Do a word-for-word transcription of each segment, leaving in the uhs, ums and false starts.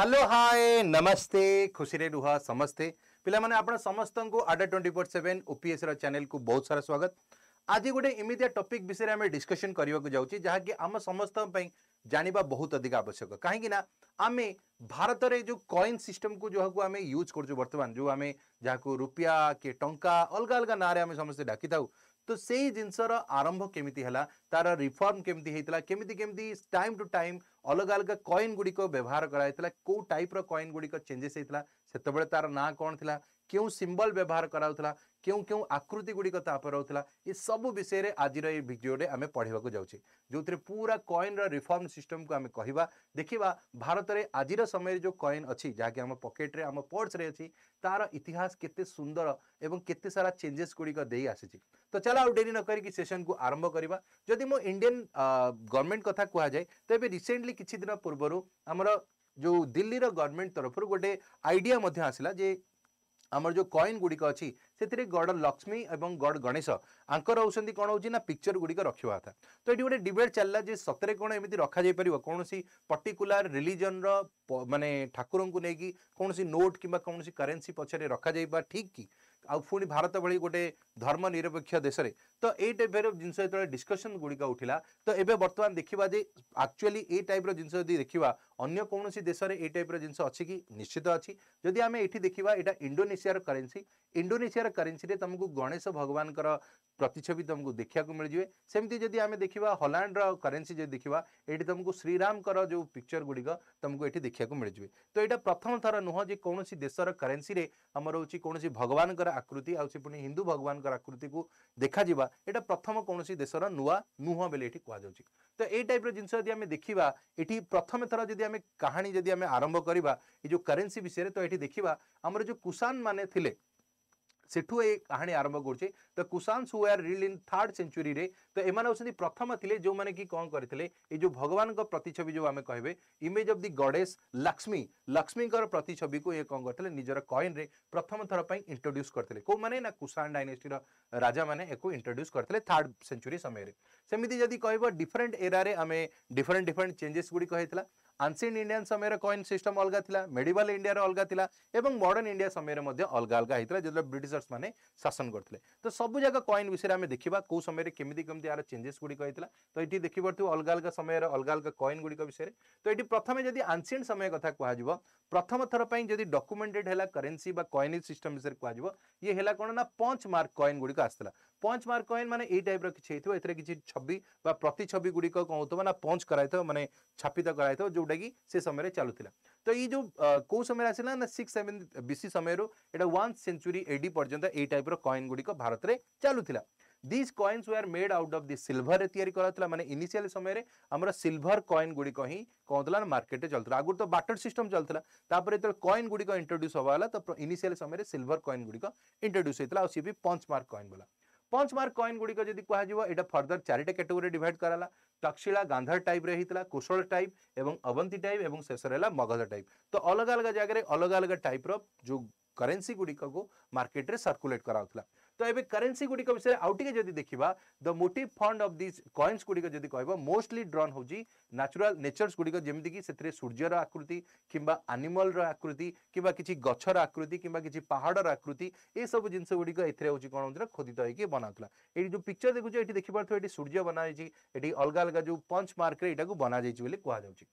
Hello hi नमस्ते खुशी रुहा समस्ते पिला माने आपन समस्त को आडा टू फोर सेवन ओपीएस रा चैनल को बहुत सारा स्वागत। आज गोटे एमती टॉपिक विषय में आम डिस्कसन करने जाऊँ जहाँकि आम समस्त जाना बहुत अधिक आवश्यक कहीं आम भारत रे जो कॉइन सिस्टम को जो आम यूज कर बर्तमान जो आम जहाँ रुपया किए टंका अलग अलग ना आम समस्त डाकी था तो सही जिनसर आरंभ केमिति हला तार रिफॉर्म केमिति हेतला केमिति केमिति टाइम टू टाइम अलग अलग कॉइन गुडी को व्यवहार कराइतला को टाइप रो कॉइन गुडी को चेंजेस हेतला सेतबेले तार ना कोन थिला क्यों सिंबल व्यवहार कराउतला क्यों क्यों आकृति गुडी को तापर होतला ये सब विषय रे आज रो ए वीडियो रे हमें पढ़िबा को जाउछी जोंतरे पूरा कॉइन रो रिफॉर्म सिस्टम को हमें कहिबा देखिबा भारत रे आज रो समय रे जो कॉइन अछि जाके हम पॉकेट रे हम पर्स रे अछि तार इतिहास केते सुंदर एवं केते सारा चेंजेस गुडी को देई आसीछि। तो चला आउ डेरी न करी कि सेशन को आरंभ करवा। जदि मो इंडियन गवर्नमेंट कथा कह जाए तो ये रिसेंटली किछि दिन पूर्व हमर जो दिल्ली रो गवर्नमेंट तरफ गोटे आइडिया मध्य आसला जे आमर जो कॉइन गुड़िक अच्छी से गॉड लक्ष्मी और गॉड गणेश आंकर होती कौन हो पिक्चर गुड़िक रखा कथा। तो ये गोटे डिबेट चलला जे सतरे कौन एमती रखा जाई परिबो कौन सी पर्टिकुलर रिलीजन रो माने ठाकुर को लेकिन कौन सी नोट किंबा कौन सी करेन्सी पछरे रखा जाई बा ठीक कि आउ पुणी भारत भली गोटे धर्म निरपेक्ष देश में तो ये टाइप जिनस जो डिस्कसन गुड़िक उठिला तो ये बर्तमान देखा जे एक्चुअली ए टाइप जिनस देखा अगर कौन सी देश में ये टाइप जिनस अच्छी कि निश्चित अच्छी जदि आम ये देखा यहाँ इंडोनेशिया करेन्सी इंडोनेशिया करेन्सी तुमको गणेश भगवान प्रतिच्छवि तुमको देखा मिलजे सेमती जदि आम देखा हॉलैंड करेन्सी जो देखा ये तुमको श्रीराम जो पिक्चर गुड़िक तुमको ये देखा मिलजे। तो यहाँ प्रथम थर नुह जो कौन देशर करेन्सी आमर हूँ कौन भगवान आकृति आनी हिंदू भगवान आकृति को देखा यहाँ प्रथम कौन देशर नुआ नुह बेले कह जाऊँगी। तो ये टाइप जिनस देखा ये प्रथम थर जब आम कहानी जब आम आरंभ करवा जो करेन्सी विषय तो ये देखा आमर जो कुसान माने थिले सेठू ए कहानी आरंभ करुचे। तो कुसान्स हुआर रिल इन थर्ड सेंचुरी रे तो एमाने होसनी प्रथम थिले जो माने कि कोन करथिले ए जो भगवान को प्रतिछवि जो आमे कहबे image of the goddess Lakshmi Lakshmi कर प्रतिछवि को ए कोन करथिले निजर कॉइन रे प्रथम थर पई इंट्रोड्यूस करथिले को माने ना कुसान डायनेस्टी रा राजा माने एको इंट्रोड्यूस करथिले थर्ड सेंचुरी समय रे। सेमिति जदी कहबो डिफरेंट एरा रे आमे डिफरेंट डिफरेंट चेंजेस गुडी कहितला आंशियन इंडियन समय कॉइन सिस्टम अलग था मेडिवल इंडिया अलग था और मॉडर्न इंडिया समय अलग अलग होता जो ब्रिटिशर्स माने शासन करते। तो सब जगह कॉइन विषय में देखा कौ समय केमिति केमिति यार चेंजेस गुड़ी होता तो ये देखी पड़े अलग अलग समय अलग अलग कॉइन गुड़ी विषय। तो ये प्रथम जब आंशियन समय कथा कह प्रथम थर पर जब डॉक्यूमेंटेड है करेन्सी कॉइन सिस्टम विषय कह ये है कौन ना पंच मार्क कॉइन गुड़ी आसाला पंच मार्क कॉइन माने ये टाइप रही छवि प्रति छवि गुड़ी कौन हो ना पंच कराई माने छापित कराई जो से समय चलुला। तो ये जो आ, को समय आसला ना सिक्स सेवेन बीसी समय वन सेंचुरी एडी पर्यंत ए टाइप कॉइन गुड़ी भारत में चलुला। This coins were made out of the silver या माने इनिशियल समय आमर सिल्वर कॉइन गुड़ी ही कौन मार्केट में चलता आगुरी तो बाटर सिस्टम चलता जो कॉइन गुड़ी इंट्रोड्यूस होगा तो इनिशियल समय सिल्वर कॉइन गुड़ी इंट्रोड्यूस होता सी भी पंच मार्क कॉइन वाला पंच मार्क कॉइन गुड़ी जब कह फर्दर चारिटा कैटेगरी डिवाइड कराला तक्षशिला गांधार टाइप रे हितला कुशल टाइप एवं अवंती टाइप एवं शेषरेला मगध टाइप तो अलग अलग जगह अलग अलग टाइप रो जो करेन्सी गुड़ी को मार्केट रे सर्कुलेट कराउतला। तो एबे करेन्सी गुड़ी विषय आउटिके जदि देखिबा the motive fund of this coins गुड़ी जदि कहबो मोस्टली ड्रॉन होजी नेचुरल नेचर्स गुड़ी जेमति कि सेतरे सूर्यर आकृति किंबा एनिमल रो आकृति किंबा किछि गछर आकृति किंबा किछि पहाड़ रो आकृति ए सब जिंस गुड़ी एथरे होजी कोन होतला खोदित होइके बनाउतला। एडी जो पिक्चर देखु जे एटी देखि परथो एटी सूर्य बनायछि एटी अलग अलग जो पंच मार्क रे एटा को बना जायछि बोले कहवा जाउछि।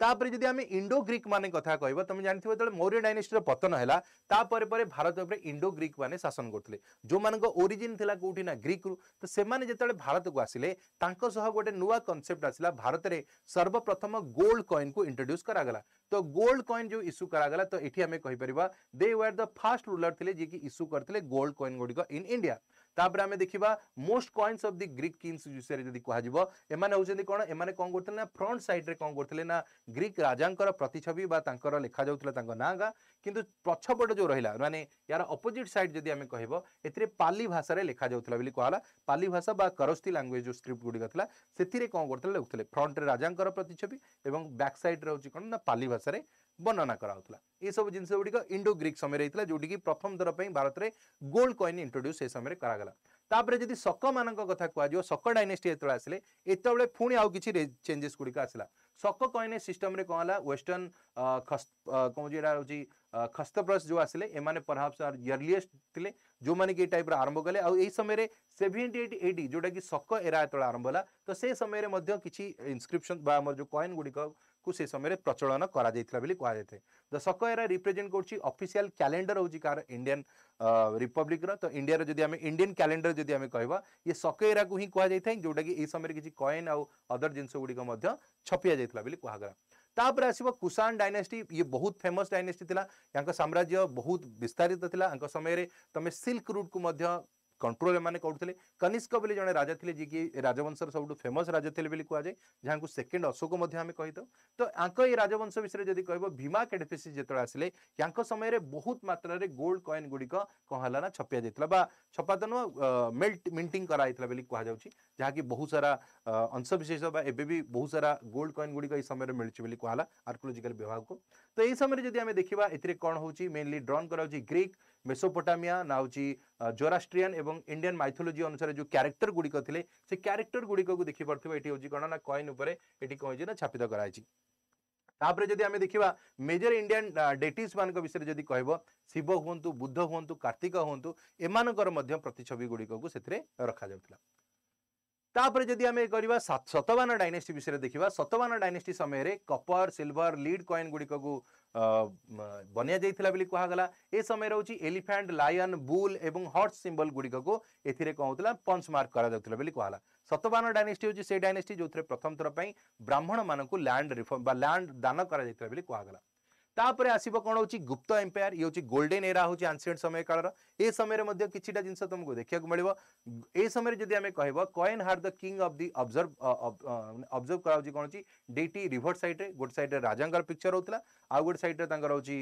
तापर जदि आम इंडो ग्रीक माने कथा कहबा तुम जानथिबो जेतले मौर्य डायनेस्टी रो पतन हैला तापर परे भारत उपरे इंडो ग्रीक माने शासन करथले जो मानको ओरिजिन थिला कोठी ना ग्रीक रु तो सेमाने जेतले भारत को आसिले तांको सह गोटे नुवा कांसेप्ट आसिला भारत रे सर्वप्रथम गोल्ड कॉइन को इंट्रोड्यूस करागला। तो गोल्ड कॉइन जो इश्यू करागला तो एठी आम कहि परिबा they were the first ruler थिले जे कि इश्यू करथले गोल्ड कॉइन गुडी इन इंडिया। तापर आम देखा most coins of the Greek kings विषय में कह एमाने होउछन्ति कोन एमाने कोन करथले ना फ्रंट साइड रे कोन करथले ना ग्रीक राजांकर प्रतिछवि बा तांकर लेखा जाउतला तांकर नागा किंतु पछपट जो रहिला माने यार अपोजिट साइड जदि आम कहबो एतरे पाली भाषा रे लेखा जाउतला बिली कहला पाली भाषा बा करस्ती लैंग्वेज जो स्क्रिप्ट गुडी गथला सेथिरे कोन करथले लेखथले फ्रंट रे राजांकर प्रतिछवि एवं बैक साइड रे होची कोन ना पाली भाषा रे वर्णना कराउतला। ये सब जिनस गुड़िक इंडो ग्रीक समय रहता जोटी कि प्रथम थर पर भारत में गोल्ड कॉइन इंट्रोड्यूस से समय करागला। तापर जदि शक मान कथा कह शक डायनेस्टी जो आसे ये पुणी आउ कि चेंजेस गुड़िक आसला शक कयने सिस्टम रे कोला वेस्टर्न खस्त कोन जेरा होची खस्तप्रस जो आसले एमाने परहाप्स आर अर्लीएस्ट थिले जो माने के टाइप रे आरंभ कले आ एई समय रे अठहत्तर अस्सी जोटा कि शक एरा एतळ आरंभ होला तो से समय रे मध्ये किछि इनस्क्रिप्शन बा हमर जो कॉइन गुडी को से समय प्रचलन करा जायथिला बिली कहा जायथे द शक एरा रिप्रेजेंट करछि ऑफिशियल कैलेंडर होची कार इंडियन रिपब्लिक रो तो इंडिया रे जदी हम इंडियन कैलेंडर जदी हम कहबा ये शक एरा को ही कहा जायथे जोटा कि एई समय रे किछि कॉइन आ अदर जिंस गुडी को मध्ये छपिया जायथिला बिली कहा गरा तापर आसीबो कुषाण डायनेस्टी ये बहुत फेमस डायनेस्टी थिला यांका साम्राज्य बहुत विस्तारित थिला यांका समय रे तमे सिल्क रूट को मध्ये कंट्रोल माने कौटले कनिष्क बोली जने राजा थिले जे कि राजवंशर सबटु फेमस राजा थिले बोली कुआ जाय जहाँको सेकेंड अशोक मध्ये हमें कहि दो तो यांक ए राजवंश विषय जदी कहबो भीमा कैडफिस जेतळ आसले यांक समय रे बहुत मात्रा रे गोल्ड कॉइन गुडी को कहला ना छपिया जेतला बा छपातन मेल्ट मिंटिंग करा आइतला बोली कुआ जाउची जहाँ कि बहुत सारा अंश विशेष बा एबे भी बहुत सारा गोल्ड कॉइन गुडी को ए समय रे मिलची बोली कुआला आर्कियोलॉजिकल विभाग को तो ए समय रे जदी हमें देखिबा एतरे कोन होची मेनली ड्रॉन कराउची ग्रीक मेसोपोटामिया नाउची जोरास्ट्रियन एवं इंडियन माइथोलॉजी अनुसार जो क्यारेक्टर गुड़िक थे से क्यारेक्टर गुड़िक देखी पारे ये कौन ना कॉइन उपरे कहीं ना छापित कराई तापर जदि आमे देखिबा मेजर इंडियन डेटीज मान विषय जदि कहबो शिव हुंतु बुद्ध हुंतु कार्तिक हुंतु एमानकर मध्य प्रतिछवि गुड़िक रखा जाउथला तापर जदि आमे करबा सतवाहन डायनेस्टी विषय देखिबा सतवाहन डायनेस्टी समय रे कपर सिल्वर लीड कॉइन गुड़िक बनिया जाइथिला बिली कहा गला ए समय रहउची एलिफेंट लायन बुल एवं हॉर्स सिंबल गुड़िक को एथिरे कहउतला पंच मार्क करा जाउतला बिली कहला सतवाहन डायनेस्टी होची से डायनेस्टी जोथरे प्रथम थर पई ब्राह्मण मानकु लैंड रिफॉर्म बा लैंड दान करा जाइथिला बिली कहा गला तापर आसीबो कोन होची गुप्त एम्पायर ये होची गोल्डन एरा होची एंशिएंट समय कालर ए समय रे मध्ये किछिटा जिंस तुमको देखिया को मिलबो ए समय रे जदी हमें कहबो कॉइन हार the king of the observe observe करा होची कोन होची डेटी रिवर साइड रे गुड साइड रे राजांकर पिक्चर होतला आ गुड साइड रे तांकर होची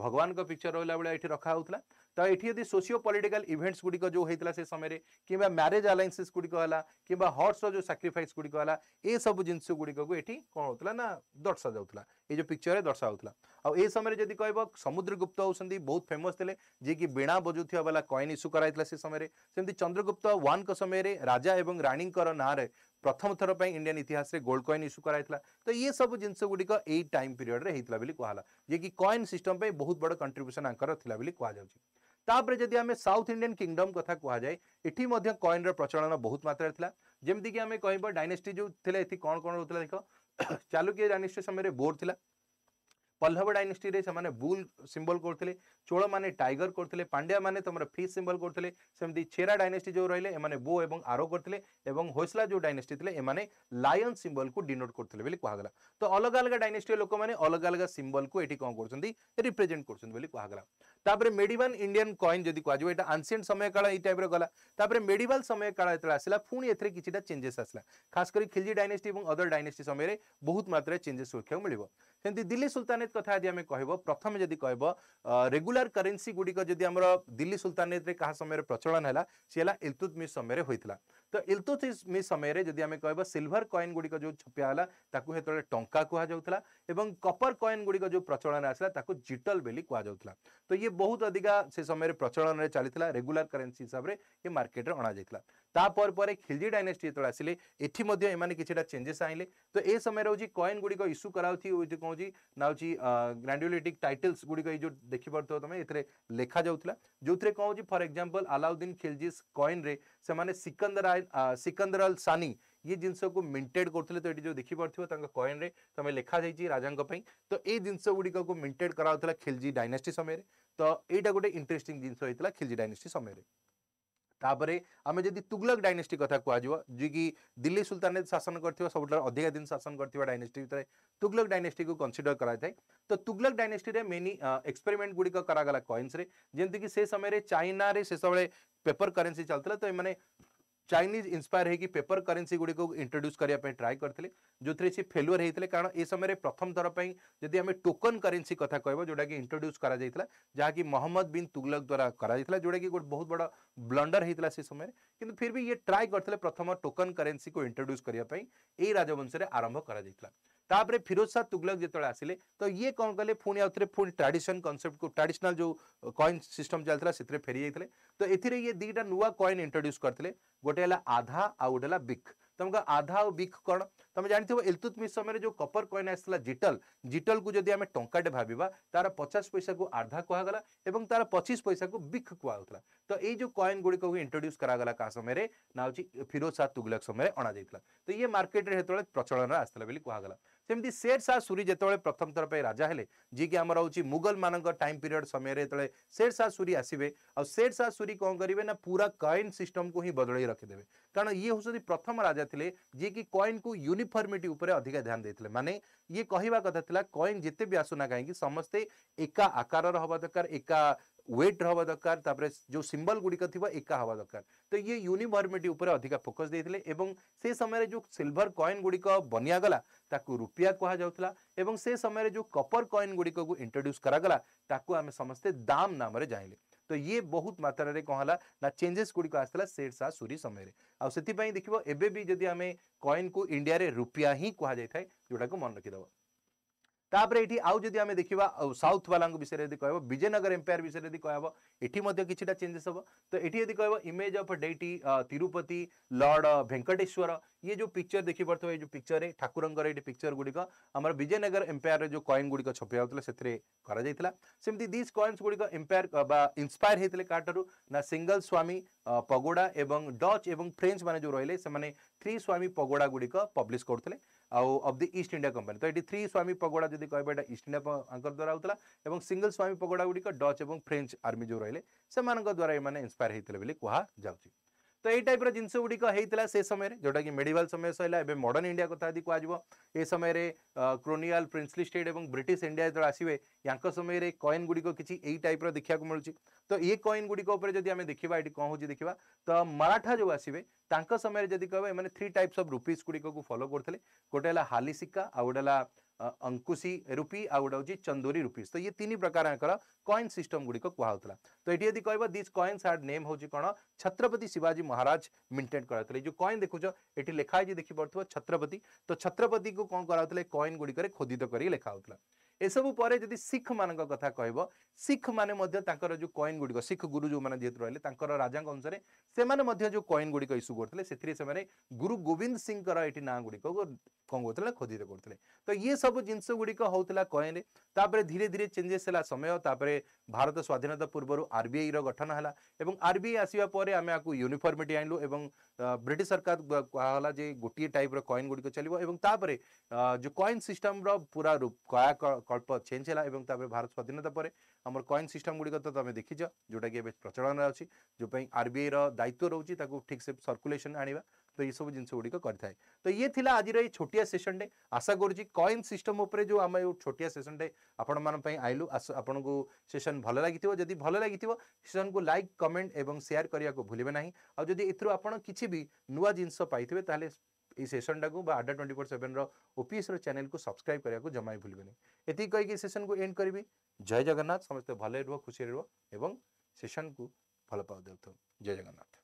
भगवान का पिक्चर रहला बले एठी रखा होतला तो एठी यदि सोशियो पॉलिटिकल इवेंट्स गुडी को जो हेतला से समय रे किबा मैरिज अलायंसेस गुडी को होला किबा हॉर्स रो जो सैक्रिफाइस गुडी को होला ए सब जिंस गुडी को एठी कोन होतला ना दर्शा जाउतला ए जो पिक्चर रे दर्शा होतला आ ए समय रे जदी कहबो समुद्रगुप्त होसंदी बहुत फेमस थिले जे कि बिना बजुथिया वाला कॉइन इशू कराइतला से समय रे सेमती चंद्रगुप्त वन को समय रे राजा एवं रानी कर ना रे प्रथम थर पर इंडियन इतिहास रे गोल्ड कॉइन इशू कराइतला तो ये सब जिंस गुडी को ए टाइम पीरियड रे हेतला बिली कहला जे कि कॉइन सिस्टम पे बहुत बड़ कंट्रीब्यूशन आंकर थिला बिली कहा जाउची तापर जदी हमें साउथ इंडियन किंगडम कथा कहा जाए इठी मध्य कॉइन रे प्रचलन बहुत मात्रा थिला जेमती कि हमें कहबो डायनेस्टी जो थिले एथि कोन कोन होतला देखो चालुक्य डायनेस्टी समय रे बोर थिला पल्लव डायनेस्टी रे समाने बुल सिंबल करथिले चोळ माने टाइगर करथिले पांड्या माने तमरा फिश सिंबल करथिले सेमदी छेरा डायनेस्टी जो रहले एमाने बो एवं आरो करथिले एवं होइसला जो डायनेस्टी थिले एमाने लायन सिंबल को डिनोट करथिले बेली कहा गला तो अलग अलग डायनेस्टी लोक माने अलग अलग सिंबल को एठी कोन करछंती रिप्रेजेंट करछंती बेली कहा गला तापर मेडिवल इंडियन कॉइन जदी कहा जो एटा एंशिएंट समय काल ई टाइप रे गला तापर मेडिवल समय काल एतला आसला पुनी एथरे किछिटा चेंजेस आसला खास करी खिलजी डायनेस्टी एवं अदर डायनेस्टी समय रे बहुत मात्रा चेंजेस होखे मिलिबो सेमती दिल्ली सुल्तानेट कथा यदि आम कह प्रथम जदि कह रेगुलर करेन्सी गुड़िक जदि आम दिल्ली सुल्तानेट रे कहा समय प्रचलन है सी है इल्तुतमिश समय होता तो इल्तुतमिश समय जदि आम कह सिल्वर कॉइन गुड़िक जो छपियाला टंका कहला कपर कॉइन गुड़िक जो प्रचलन आसला जिटल बेली कहला तो ये बहुत अधिका से समय प्रचलन चलता रेगुलर करेन्सी हिसाब से ये मार्केट में अणाला तापर पर खिलजी डायनेस्टी जो आसिले एटी किसी चेंजेस आइले तो ये समय रोजी कॉइन गुड़िक इश्यू कराउथी कौन ना ग्रैंडुलेटिक टाइटल्स गुड़िक जो देखी पार्थ तुम ए लिखा जाऊला जो थे कौन for example Alauddin Khilji's coin रे से सिकंदर सिकंदर अल सानी ये जिनस को मिंटेड करते तो ये जो देखी पार्थ कॉइन रे तुम लिखा जाइए राजा तो ये जिनस गुड़िक मिंटेड कराला खिलजी डायनेस्टी समय तो यहाँ गोटे इंटरेस्टिंग जिनस खिलजी डायनेस्टी समय तापरे आमे जदि तुगलक डायनेस्टी कथा कह जी कि दिल्ली सुल्तानेट शासन करथिबा सबटा अधिका दिन शासन करथिबा डायनेस्टी भितर तुगलक डायनेस्टी को कंसीडर करा जाय तो तुगलक डायनेस्टी रे मेनी एक्सपेरिमेंट गुडी करा गला कॉइन्स रे जेंति कि से समय रे चाइना रे से सबले पेपर करेंसी चलतला तो माने चाइनीज इंस्पायर है कि पेपर करेन्सी गुड़ी को इंट्रोड्यूस करिया पे ट्राई करते जो थे सी फेलुअर होते कारण ए समय प्रथम थर पर जदि आम टोकन करेन्सी कथा कहबो जोटा कि इंट्रोड्यूस करा जायतला जहाँकि मोहम्मद बिन तुगलक द्वारा करा जायतला जोटा कि गोटे बहुत बड़ा ब्लंडर होता से समय किंतु फिर भी ये ट्राई करते प्रथम टोकन करेन्सी को इंट्रोड्यूस करने राजवंश में आरंभ करा जायतला तापरे फिरोज शाह तुगलक जितेबाला आसिले तो ये कौन कले पुणी आउथरे पुणी ट्रेडिशन कॉन्सेप्ट को ट्रेडिशनल जो कॉइन सिस्टम चलता से फेरी जाते तो ये दीटा नुआ कॉइन इंट्रोड्यूस करते गोटे आधा आउ गोटे बिक तुमको आधा और बिख कौन तुम जानी इल्तुतमिश समय जो कपर कॉइन आसला जिटल जिटल को जब आम टंकाटे भावा तार पचास पैसा को आधा कहगला और तार पचीस पैसा को बिख कहला। तो ये जो कॉइन गुड़िक इंट्रोड्यूस करागला का समय ना हूँ फिरोज शाह तुगलक समय अणा जाता। तो ये मार्केट में जो प्रचलन आसला कहगला। सेमती शेर शाह सूरी जो प्रथम थर पर राजा है जी कि आमर हूँ मुगल मान टाइम पीरियड समय जो शेर शाह सूरी आसवे और शेर शाह सूरी कौन करेंगे ना पूरा कॉइन सिस्टम को ही बदल रखिदेवे कारण ये हूँ प्रथम राजा थे जी कि कॉइन को यूनिफॉर्मिटी उपर अधिक ध्यान देते माने ये कहवा कथा कॉइन जिते भी आसुना कहीं समस्ते एका आकार हवा दरकार एका वेट रहा दरकार तापर जो सिंबल गुड़िक एका हवा दरकार। तो ये यूनिफॉर्मिटी उपर अधिक फोकस देते एवं से समय जो सिल्वर कॉइन गुड़िक बनियागला ताकू रुपया कहा जाउथला एवं से समय जो कपर कॉइन गुड़िक इंट्रोड्यूस करागला ताकू आमे समस्ते दाम नाम रे जाइले। तो ये बहुत मात्रा रे कहला ना चेंजेस गुड़िक आसला शेर शाह सूरी समय आउ से देखो एबे भी जदि आमे कॉइन को इंडिया रे रुपया ही कहा जाय थाय जोटा को मन रखिदब। तापर ये आउ जदि आमे देखिबा साउथ वाला विषय यदि कहबो विजयनगर एम्पायर विषय यदि कहबो एठी मध्ये किछटा चेंजेस हबो। तो एठी यदि कहबो image of deity Tirupati Lord Venkateshwara ये जो पिक्चर देखि परथो ये जो पिक्चर रे ठाकुरंगर एठी पिक्चर गुडी का हमर विजयनगर एम्पायर रे जो कॉइन गुडी का छपि आउतले सेतरे करा जायतला। सेमती दिस कॉइन्स गुडी का एम्पायर बा इंस्पायर हेतले काटरु ना सिंगल स्वामी पगोडा एवं डच एवं फ्रेंच माने जो रहले से माने थ्री स्वामी पगोडा गुडी का पब्लिश करथले आउ of the East India company. तो ये थ्री स्वामी पगोड़ा जब कहते हैं ईस्ट इंडिया द्वारा होता और सिंगल स्वामी पगोड़ा गुड़िक डच और फ्रेंच आर्मी जो रही से द्वारा ये इंस्पायर होते कह जाऊँगी। तो यही टाइप जिनस गुड़िक होता से समय जोटा कि मेडिवाल समय सर एवं मॉडर्न इंडिया कथा यदि कह ये समय क्रोनियल प्रिंसली स्टेट और ब्रिटिश इंडिया जो आसवे या समय कॉइन गुड़िक किसी यही टाइप देखा मिलूँ। तो ये कॉइन गुड़िक देखा ये कौन हो देखा तो मराठा जो आसवे तांका समय जब कह मैंने थ्री टाइप्स ऑफ रुपीज गुड़िक फॉलो करते गोटे हाली सिक्का आउ गोटे अंकुशी रुपी आउ गोटे हूँ चंदोरी रुपीज। तो ये तीन प्रकार कॉइन सिस्टम गुड़िक कहला। तो ये यदि कह दिस कॉइन्स आर नेम हूँ कौन छत्रपति शिवाजी महाराज मेंटेन कराते जो कॉइन देखुच ये लिखाई देखी पड़ो छत्रपति। तो छत्रपति को कौन कराते कॉइन गुड़िक खोदित कर लिखाऊला। ए सबु परे जदि सिख मान कथा कहब सिख माने मध्य तांकर जो कॉइन गुड़िक सिख गुरु जो माने जेत रहले तांकर राजा अनुसार से माने मध्य जो कॉइन गुड़िक इश्यू करते से से गुरु गोविंद सिंह ये ना गुड़िक कौन कर खोदित करते। तो ये सब जिनस गुड़िक होता कॉइन तापर धीरे धीरे चेंजेस है समय तापर भारत स्वाधीनता पूर्व आरबीआई रो गठन हला एवं आरबीआई आसिबा परे आमे आकु यूनिफॉर्मिटी आइलु एवं ब्रिटिश सरकार कहला जे गोटे टाइप रो कॉइन गुड़िक चलिबो एवं तापर जो कॉइन सिस्टम रो पूरा रूप काया कल्प चेंज है भारत स्वाधीनता पर हमर कॉइन सिस्टम गुड़िक तो तुम देखीच जोटा कि प्रचलन अच्छी जो आरबीआई रो दायित्व रोचे ठीक से सर्कुलेशन आने। तो ये सब जिनस गुड़िक करें। तो ये थिला आज छोटिया सेशन डे आशा करुँगी कॉइन सिस्टम उपरे जो आम छोटिया सेशन डे आपण मैं आइलु आपण को सेशन भल लगी जदि भल लगी सेशन को लाइक कमेंट और सेयार करने को भूलें ना और जदि एपण किसी भी नुआ जिनस पाइबे ताल ये सेशन टाक आड्डा twenty four seven OPS channel को सब्सक्राइब करने को जमा भूलें। ये कहीकि सेशन को एंड करी। जय जगन्नाथ। समस्ते भले रुह खुशी रुह और सेशन को भल पाऊ। जय जगन्नाथ।